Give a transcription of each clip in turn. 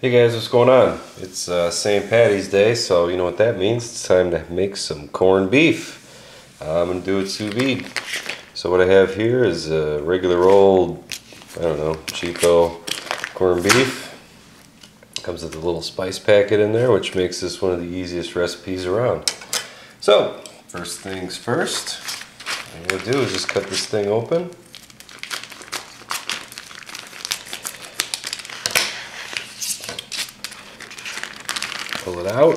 Hey guys, what's going on? It's St. Patty's Day, so you know what that means. It's time to make some corned beef. I'm going to do it sous vide. So what I have here is a regular old, I don't know, Chico corned beef. Comes with a little spice packet in there, which makes this one of the easiest recipes around. So, first things first, what I'm going to do is just cut this thing open. Pull it out,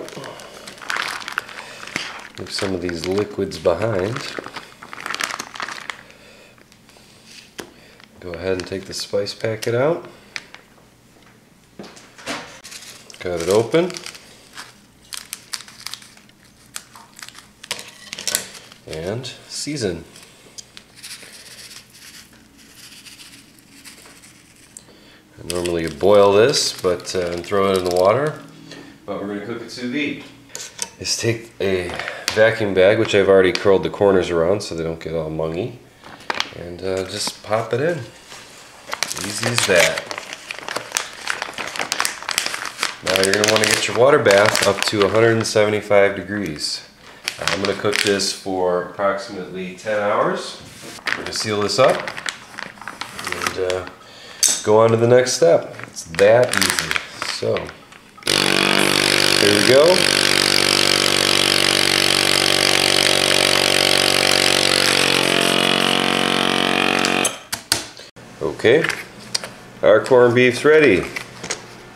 leave some of these liquids behind. Go ahead and take the spice packet out, cut it open, and season. I normally boil this, but throw it in the water. But we're going to cook it sous vide. Just take a vacuum bag, which I've already curled the corners around so they don't get all mungy, and just pop it in. Easy as that. Now you're going to want to get your water bath up to 175 degrees. I'm going to cook this for approximately 10 hours. We're going to seal this up and go on to the next step. It's that easy. So. There we go. Okay, our corned beef's ready.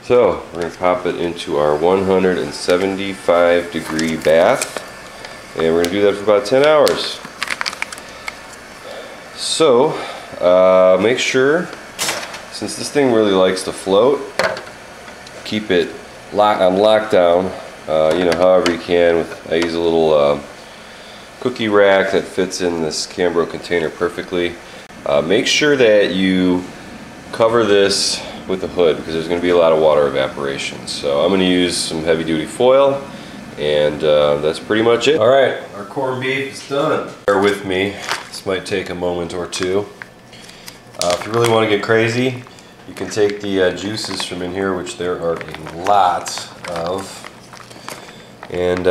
So we're going to pop it into our 175 degree bath, and we're going to do that for about 10 hours. So make sure, since this thing really likes to float, keep it on lockdown, you know, however you can. I use a little cookie rack that fits in this Cambro container perfectly. Make sure that you cover this with a hood because there's going to be a lot of water evaporation. So I'm going to use some heavy-duty foil, and that's pretty much it. All right, our corned beef is done. Bear with me. This might take a moment or two. If you really want to get crazy, you can take the juices from in here, which there are a lot of, and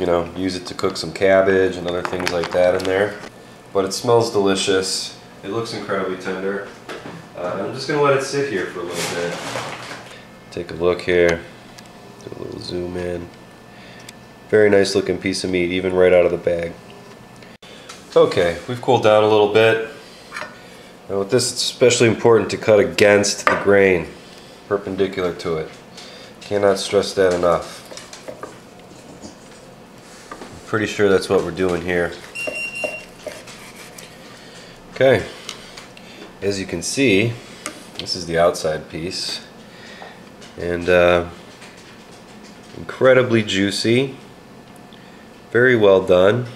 you know, use it to cook some cabbage and other things like that in there. But it smells delicious. It looks incredibly tender. I'm just going to let it sit here for a little bit. Take a look here. Do a little zoom in. Very nice looking piece of meat, even right out of the bag. Okay, we've cooled down a little bit. Now with this, it's especially important to cut against the grain, perpendicular to it. Cannot stress that enough. I'm pretty sure that's what we're doing here. Okay, as you can see, this is the outside piece, and incredibly juicy, very well done.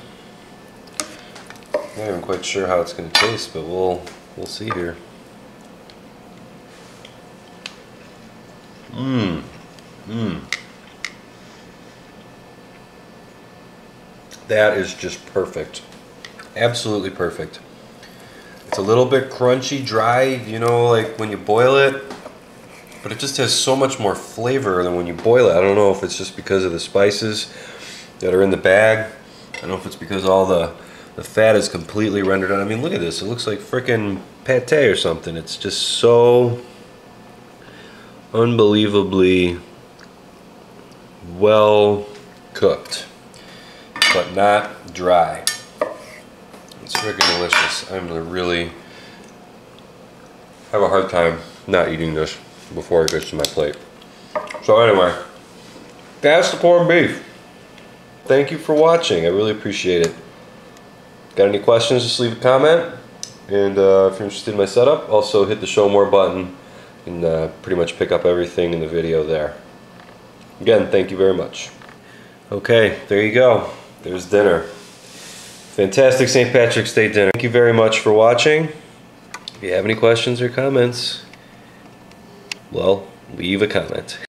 I'm not even quite sure how it's going to taste, but we'll see here. That is just perfect. Absolutely perfect. It's a little bit crunchy, dry, you know, like when you boil it, but it just has so much more flavor than when you boil it. I don't know if it's just because of the spices that are in the bag. I don't know if it's because all the fat is completely rendered out. I mean, look at this. It looks like frickin' pate or something. It's just so unbelievably well cooked, but not dry. It's frickin' delicious. I'm gonna really have a hard time not eating this before it gets to my plate. So anyway, that's the corned beef. Thank you for watching. I really appreciate it. Got any questions, just leave a comment, and if you're interested in my setup, also hit the show more button, and pretty much pick up everything in the video there. Again, thank you very much. Okay, there you go. There's dinner. Fantastic St. Patrick's Day dinner. Thank you very much for watching. If you have any questions or comments, well, leave a comment.